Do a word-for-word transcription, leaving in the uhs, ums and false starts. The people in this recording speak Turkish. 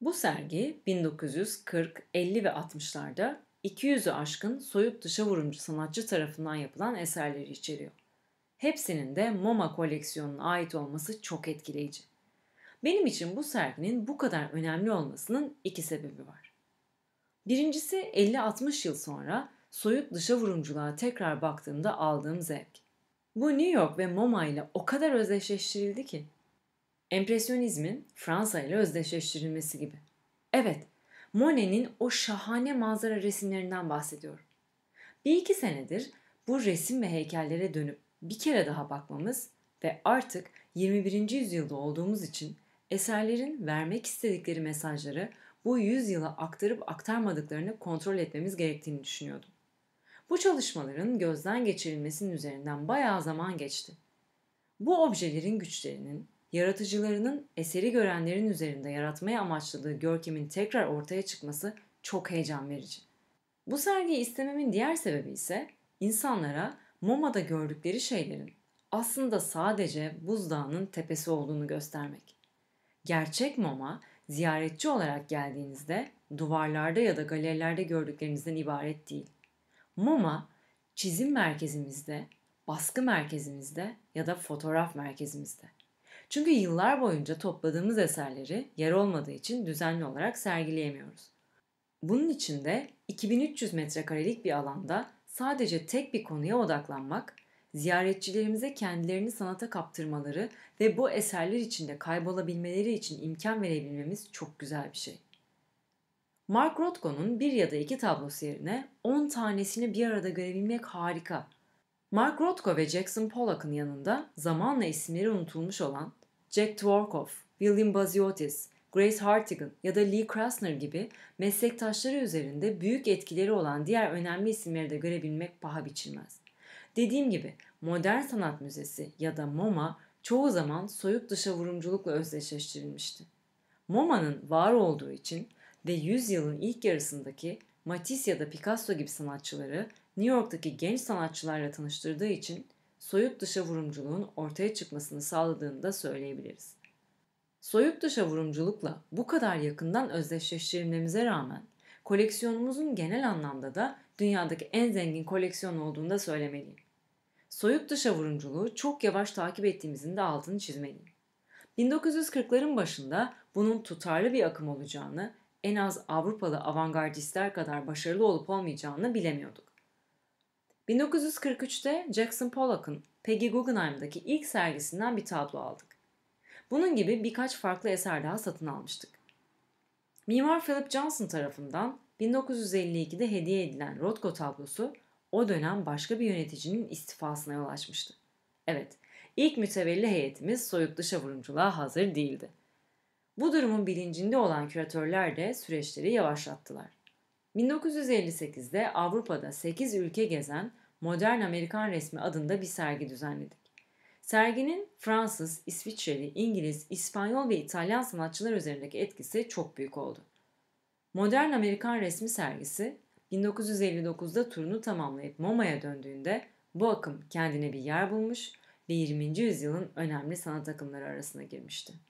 Bu sergi bin dokuz yüz kırk, elli ve altmışlarda iki yüzü aşkın soyut dışa vurumcu sanatçı tarafından yapılan eserleri içeriyor. Hepsinin de MoMA koleksiyonuna ait olması çok etkileyici. Benim için bu serginin bu kadar önemli olmasının iki sebebi var. Birincisi elli altmış yıl sonra soyut dışa vurumculuğa tekrar baktığımda aldığım zevk. Bu New York ve MoMA ile o kadar özdeşleştirildi ki. Empresyonizmin Fransa ile özdeşleştirilmesi gibi. Evet, Monet'in o şahane manzara resimlerinden bahsediyorum. Bir iki senedir bu resim ve heykellere dönüp bir kere daha bakmamız ve artık yirmi birinci yüzyılda olduğumuz için eserlerin vermek istedikleri mesajları bu yüzyıla aktarıp aktarmadıklarını kontrol etmemiz gerektiğini düşünüyordum. Bu çalışmaların gözden geçirilmesinin üzerinden bayağı zaman geçti. Bu objelerin güçlerinin, yaratıcılarının eseri görenlerin üzerinde yaratmaya amaçladığı görkemin tekrar ortaya çıkması çok heyecan verici. Bu sergiyi istememin diğer sebebi ise insanlara MoMA'da gördükleri şeylerin aslında sadece buzdağının tepesi olduğunu göstermek. Gerçek MoMA, ziyaretçi olarak geldiğinizde duvarlarda ya da galerilerde gördüklerinizden ibaret değil. MoMA, çizim merkezimizde, baskı merkezimizde ya da fotoğraf merkezimizde. Çünkü yıllar boyunca topladığımız eserleri yer olmadığı için düzenli olarak sergileyemiyoruz. Bunun için de iki bin üç yüz metrekarelik bir alanda sadece tek bir konuya odaklanmak, ziyaretçilerimize kendilerini sanata kaptırmaları ve bu eserler içinde kaybolabilmeleri için imkan verebilmemiz çok güzel bir şey. Mark Rothko'nun bir ya da iki tablosu yerine on tanesini bir arada görebilmek harika. Mark Rothko ve Jackson Pollock'ın yanında zamanla isimleri unutulmuş olan Jack Tworkoff, William Bazyotis, Grace Hartigan ya da Lee Krasner gibi meslektaşları üzerinde büyük etkileri olan diğer önemli isimleri de görebilmek paha biçilmez. Dediğim gibi Modern Sanat Müzesi ya da MoMA çoğu zaman soyut dışa vurumculukla özdeşleştirilmişti. MoMA'nın var olduğu için ve yüzyılın ilk yarısındaki Matisse ya da Picasso gibi sanatçıları New York'taki genç sanatçılarla tanıştırdığı için soyut dışa vurumculuğun ortaya çıkmasını sağladığını da söyleyebiliriz. Soyut dışa vurumculukla bu kadar yakından özdeşleştirilmemize rağmen koleksiyonumuzun genel anlamda da dünyadaki en zengin koleksiyon olduğunu da söylemeliyim. Soyut dışa vurumculuğu çok yavaş takip ettiğimizin de altını çizmeliyim. bin dokuz yüz kırkların başında bunun tutarlı bir akım olacağını, en az Avrupalı avantgardistler kadar başarılı olup olmayacağını bilemiyorduk. bin dokuz yüz kırk üçte Jackson Pollock'ın Peggy Guggenheim'daki ilk sergisinden bir tablo aldık. Bunun gibi birkaç farklı eser daha satın almıştık. Mimar Philip Johnson tarafından bin dokuz yüz elli ikide hediye edilen Rothko tablosu o dönem başka bir yöneticinin istifasına yol açmıştı. Evet, ilk mütevelli heyetimiz soyut dışa vurumculuğa hazır değildi. Bu durumun bilincinde olan küratörler de süreçleri yavaşlattılar. bin dokuz yüz elli sekizde Avrupa'da sekiz ülke gezen Modern Amerikan Resmi adında bir sergi düzenledik. Serginin Fransız, İsviçreli, İngiliz, İspanyol ve İtalyan sanatçılar üzerindeki etkisi çok büyük oldu. Modern Amerikan Resmi sergisi bin dokuz yüz elli dokuzda turunu tamamlayıp MoMA'ya döndüğünde bu akım kendine bir yer bulmuş ve yirminci yüzyılın önemli sanat akımları arasına girmişti.